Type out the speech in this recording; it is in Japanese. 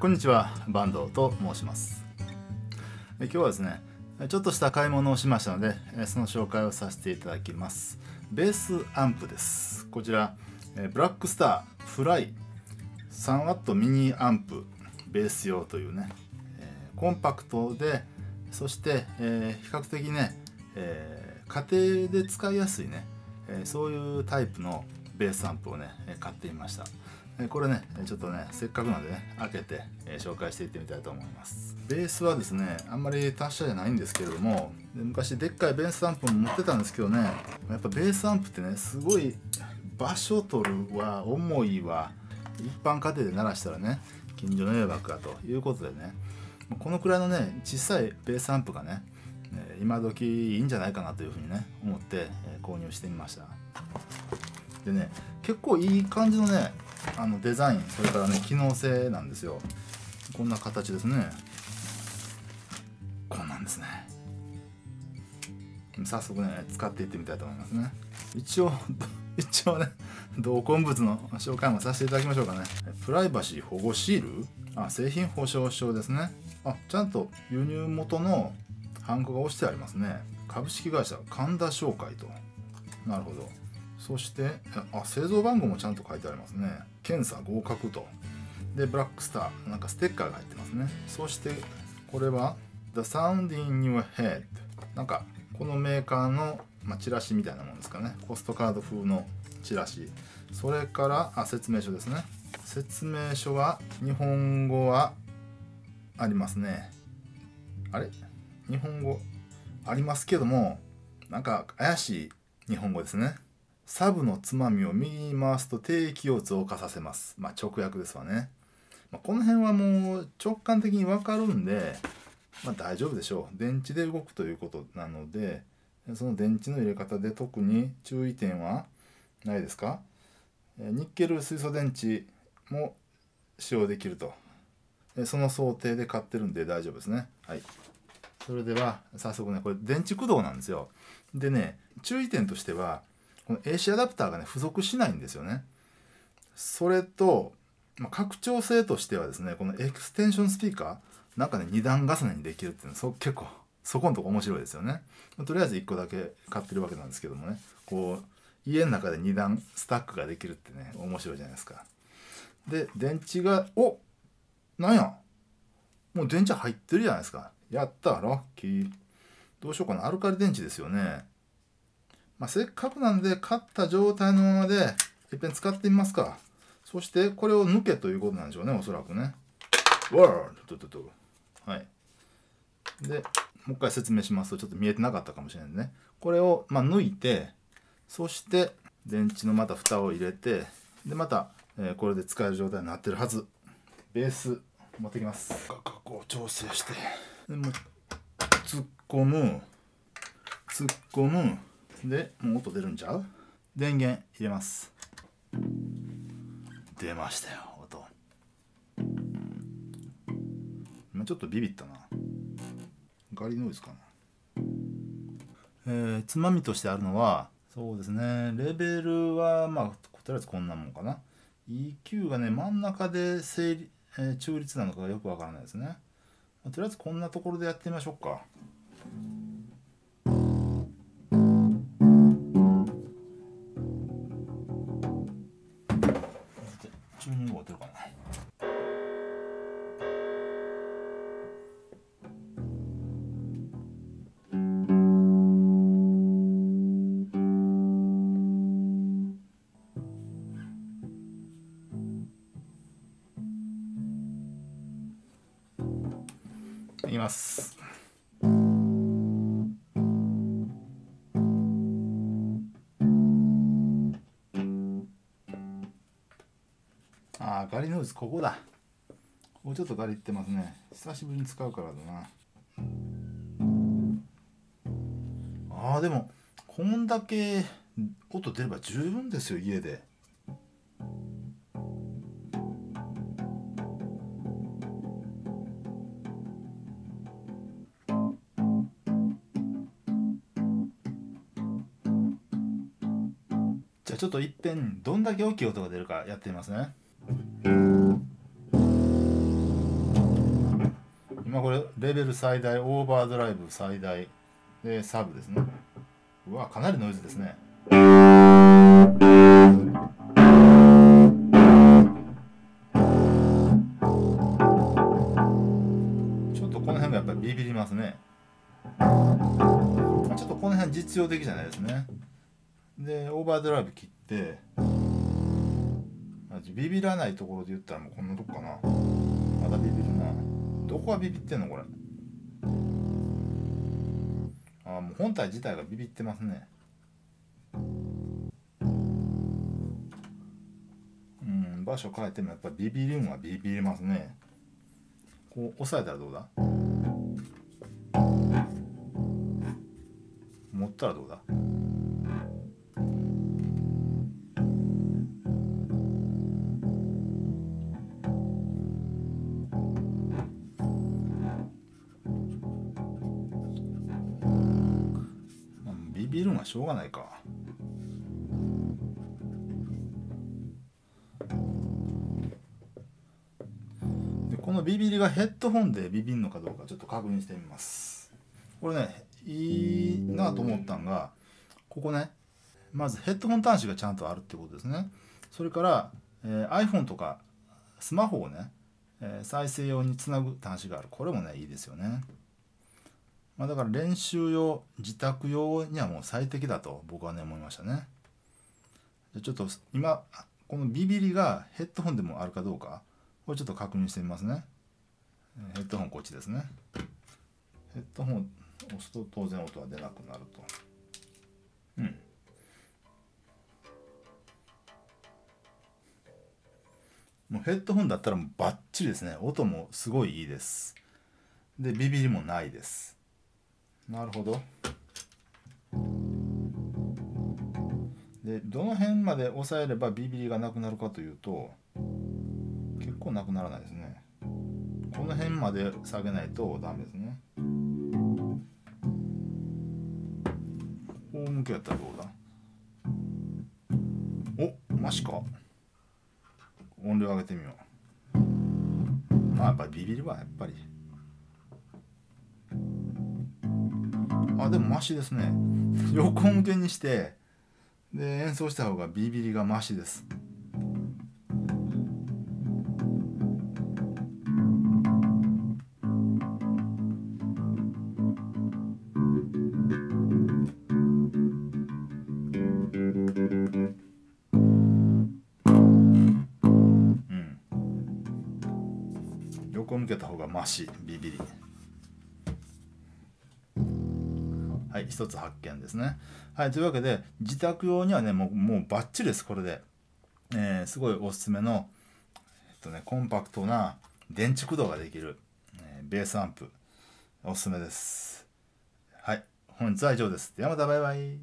こんにちは、坂東と申します。今日はですね、ちょっとした買い物をしましたので、その紹介をさせていただきます。ベースアンプです。こちらブラックスターフライ 3W ミニアンプベース用というね、コンパクトで、そして比較的ね、家庭で使いやすいね、そういうタイプのベースアンプをね買ってみました。これねちょっとねせっかくなんでね開けて紹介していってみたいと思います。ベースはですねあんまり達者じゃないんですけれども、昔でっかいベースアンプも持ってたんですけどね、やっぱベースアンプってねすごい場所取るわ、重いわ、一般家庭で鳴らしたらね近所の迷惑だということでね、このくらいのね小さいベースアンプがね今時いいんじゃないかなというふうにね思って購入してみました。でね結構いい感じのねデザイン、それからね機能性なんですよ。こんな形ですね。こんなんですね。早速ね使っていってみたいと思いますね。一応ね同梱物の紹介もさせていただきましょうかね。プライバシー保護シール、あ、製品保証書ですね。あ、ちゃんと輸入元のハンコが押してありますね。株式会社神田商会と。なるほど。そしてあ、製造番号もちゃんと書いてありますね。検査合格と。でブラックスター、なんかステッカーが入ってますね。そしてこれは The Sound in Your Head、 なんかこのメーカーの、チラシみたいなものですかね。ポストカード風のチラシ。それから説明書ですね。説明書は日本語はありますね。あれ、日本語ありますけども、なんか怪しい日本語ですね。サブのつまみを右に回すと低域を増加させます。直訳ですわね。この辺はもう直感的に分かるんで、大丈夫でしょう。電池で動くということなので、その電池の入れ方で特に注意点はないですか？ニッケル水素電池も使用できると。その想定で買ってるんで大丈夫ですね。はい。それでは早速ね、これ電池駆動なんですよ。でね、注意点としては、この AC アダプターがね付属しないんですよね。それと、拡張性としてはですね、このエクステンションスピーカーなんかね2段重ねにできるっていうのは結構そこのとこ面白いですよね。とりあえず1個だけ買ってるわけなんですけどもね、こう家の中で2段スタックができるってね面白いじゃないですか。で電池が、お、なんや、もう電池入ってるじゃないですか。やったらラッキー。どうしようかな、アルカリ電池ですよね。せっかくなんで買った状態のままでいっぺん使ってみますか。そしてこれを抜けということなんでしょうね、おそらくね。わー、はい。でもう一回説明しますと、ちょっと見えてなかったかもしれないね。これを抜いて、そして電池のまた蓋を入れて、でまたこれで使える状態になってるはず。ベース持ってきます。価格を調整して、でもう突っ込む突っ込む。で、もう音出るんちゃう？電源入れます。出ましたよ、音。今ちょっとビビったな。ガリノイズかな。つまみとしてあるのは、そうですね、レベルはとりあえずこんなもんかな。 EQ がね真ん中で中立なのかがよくわからないですね。とりあえずこんなところでやってみましょうか。いきます。あー、ガリノイズここだ。ここちょっとガリってますね。久しぶりに使うからだな。あー、でもこんだけ音出れば十分ですよ、家で。じゃあちょっといっぺんどんだけ大きい音が出るかやってみますね。今これレベル最大、オーバードライブ最大でサブですね。うわ、かなりノイズですね。ちょっとこの辺がやっぱりビビりますね。ちょっとこの辺実用的じゃないですね。でオーバードライブ切ってビビらないところで言ったらもうこんなとこかな。まだビビるな。どこがビビってんのこれ。ああ、もう本体自体がビビってますね。うん、場所変えてもやっぱビビるんはビビりますね。こう押さえたらどうだ？持ったらどうだ？ビビるんはしょうがないか。でこのビビりがヘッドホンでビビるのかどうかちょっと確認してみます。これね、いいなと思ったんが、ここね、まずヘッドホン端子がちゃんとあるってことですね。それから、iPhone とかスマホをね、再生用につなぐ端子がある。これもねいいですよね。まあだから練習用、自宅用にはもう最適だと僕はね思いましたね。ちょっと今このビビりがヘッドホンでもあるかどうか、これちょっと確認してみますね。ヘッドホンこっちですね。ヘッドホンを押すと当然音は出なくなると。うん。もうヘッドホンだったらもうバッチリですね。音もすごいいいです。で、ビビりもないです。なるほど。でどの辺まで押さえればビビりがなくなるかというと、結構なくならないですね。この辺まで下げないとダメですね。こう向けやったらどうだ？お、マシか。音量上げてみよう。まあやっぱりビビりはやっぱり。あ、でもマシですね。横向けにしてで演奏した方がビビりがマシです。うん。横向けた方がマシ、ビビり。はい、一つ発見ですね。はい、というわけで自宅用にはねもうバッチリです。これで、すごいおすすめの、コンパクトな電池駆動ができる、ベースアンプおすすめです。はい、本日は以上です。ではまたバイバイ。